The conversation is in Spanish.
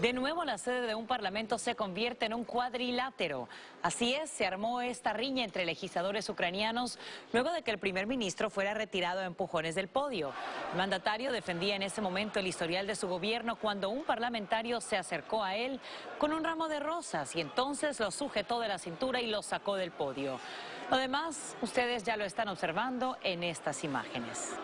De nuevo, la sede de un parlamento se convierte en un cuadrilátero. Así es, se armó esta riña entre legisladores ucranianos luego de que el primer ministro fuera retirado a empujones del podio. El mandatario defendía en ese momento el historial de su gobierno cuando un parlamentario se acercó a él con un ramo de rosas y entonces lo sujetó de la cintura y lo sacó del podio. Además, ustedes ya lo están observando en estas imágenes.